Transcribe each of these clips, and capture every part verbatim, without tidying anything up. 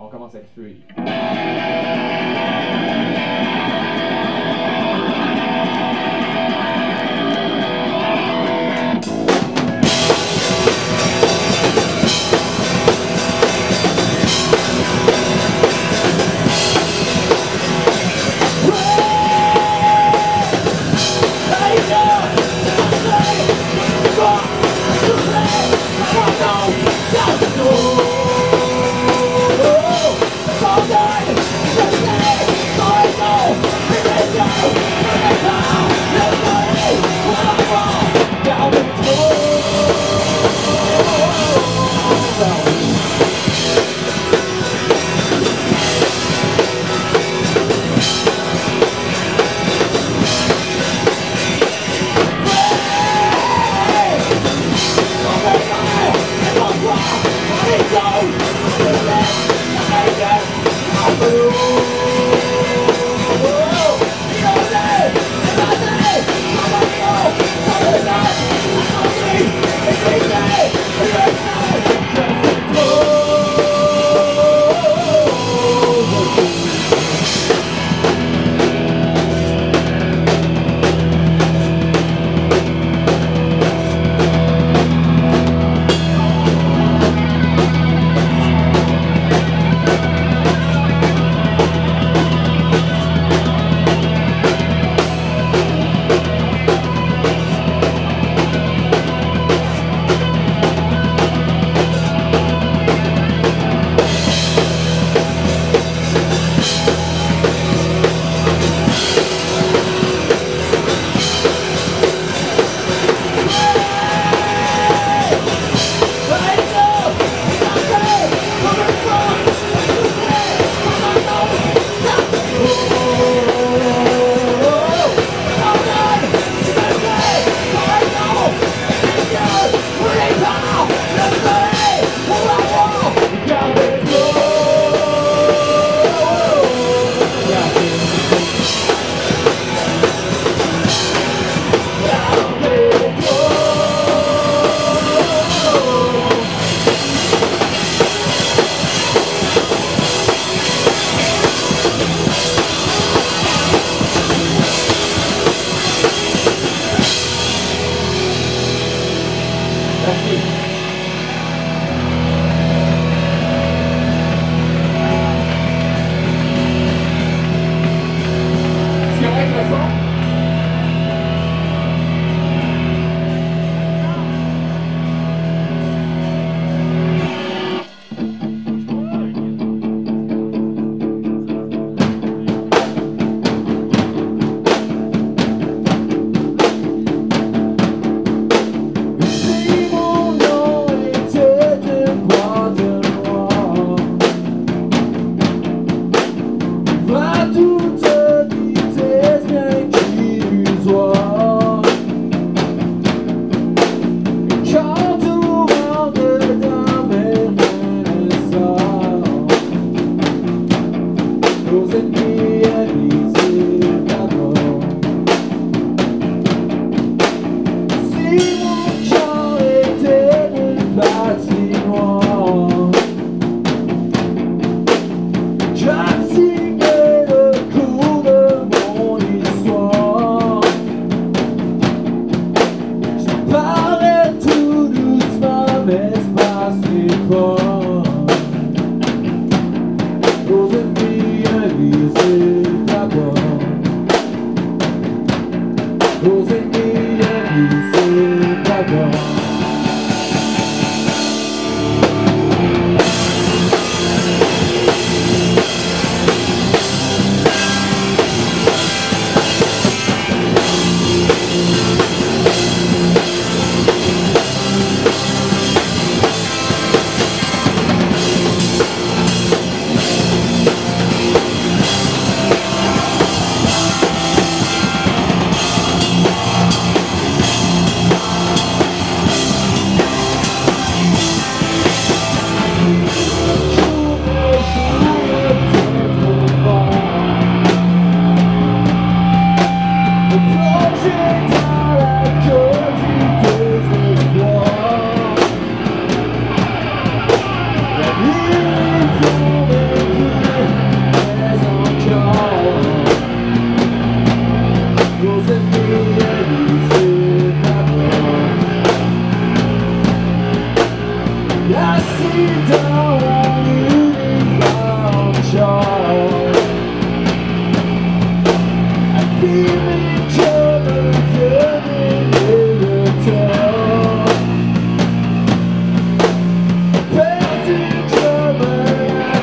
On commence avec feuille. Oh!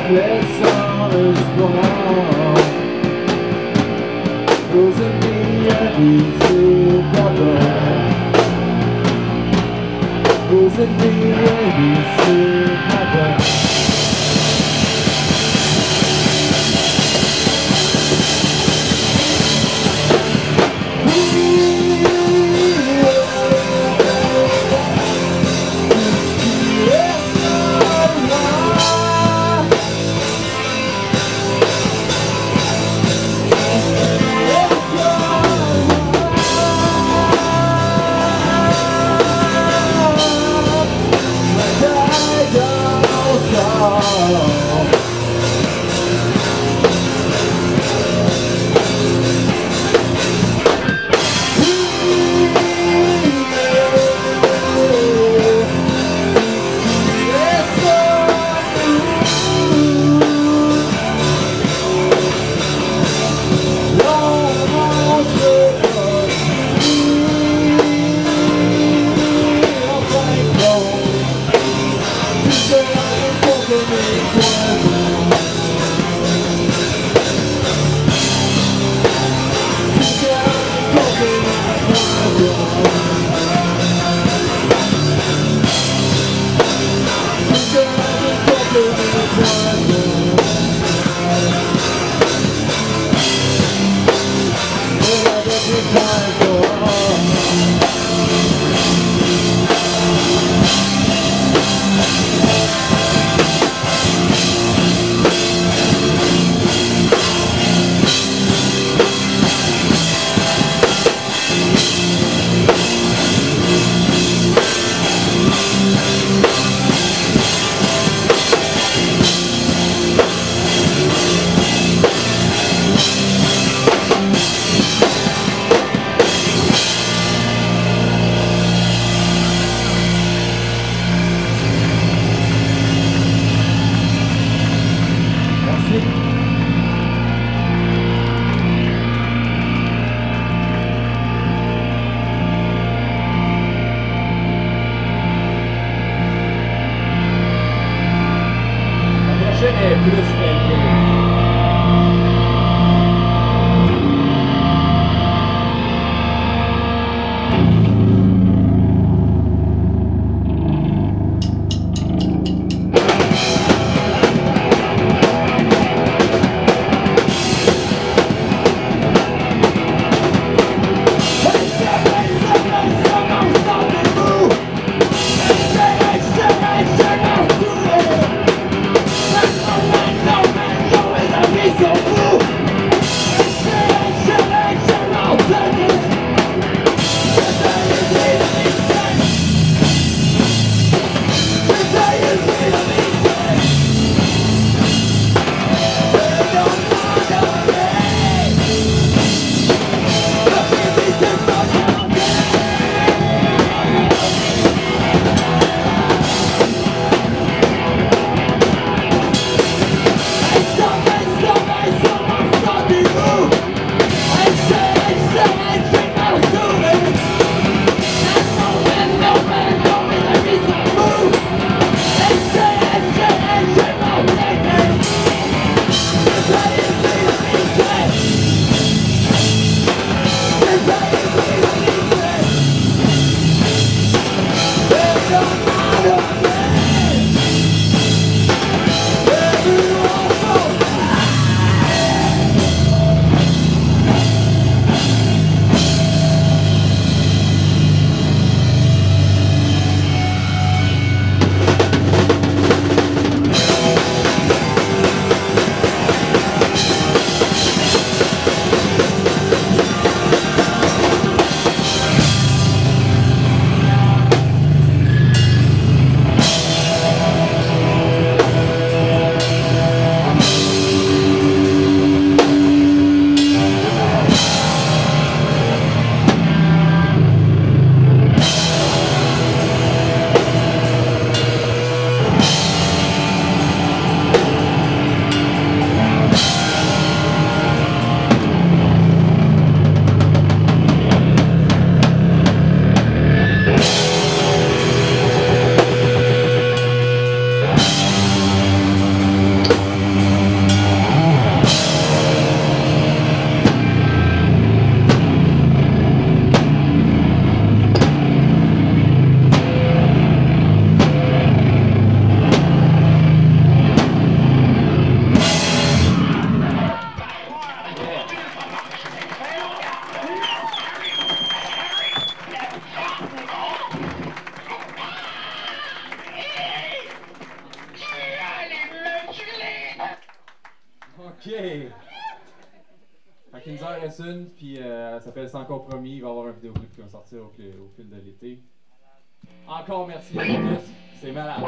blessant espoir. Vous aimez habiter d'abord. Vous aimez habiter d'abord. No man. OK! Fait qu'il nous en reste une, puis euh, ça s'appelle Sans Compromis. Il va y avoir un vidéoclip qui va sortir au, au fil de l'été. Encore merci à tous, c'est malade!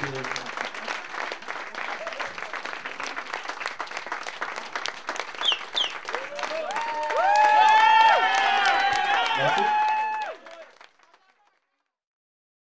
Thank you.